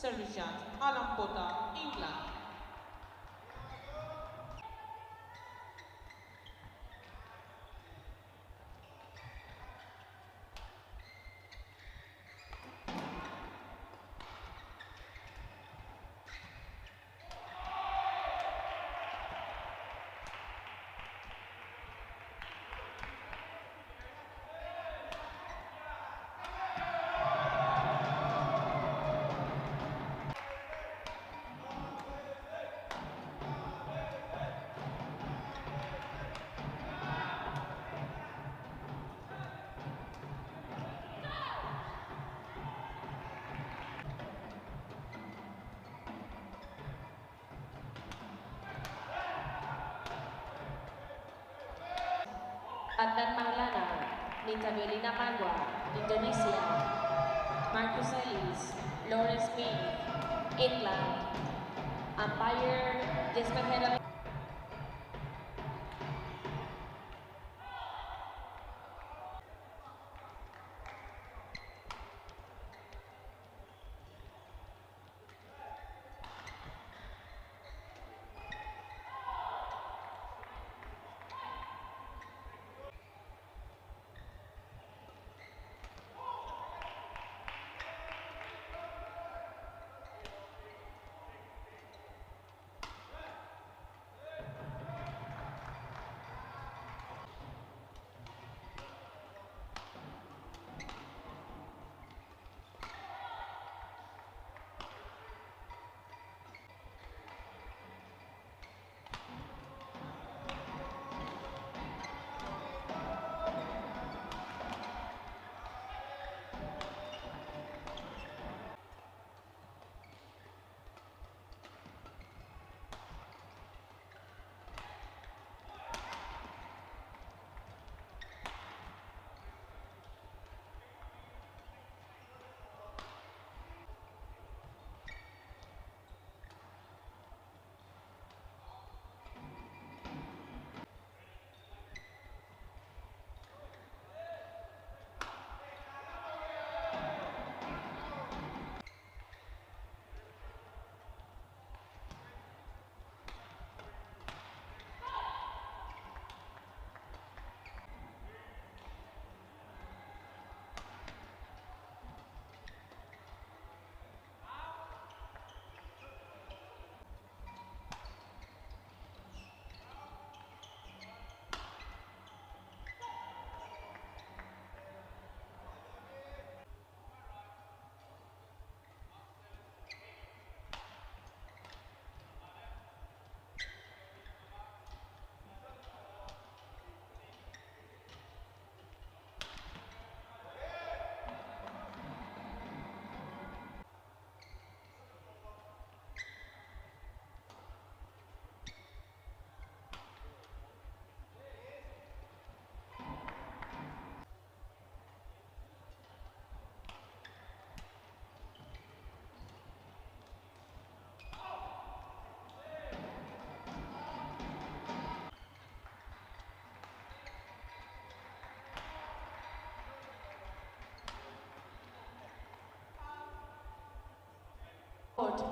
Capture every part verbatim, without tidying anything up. Sir Richard Alambota, England. Badan Marlana, Nita Berina Pangwa, Indonesia. Markus Elis, Lawrence Bee, England. Umpire, Despahead.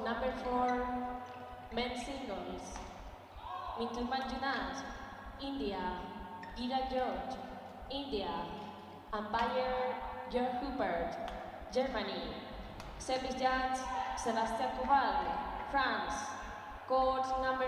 Number four, men's singles, Mintumban Judan, India. Gira George, India. Umpire, George Hubert, Germany. Sebis Jan, Sebastian Koval, France. Court number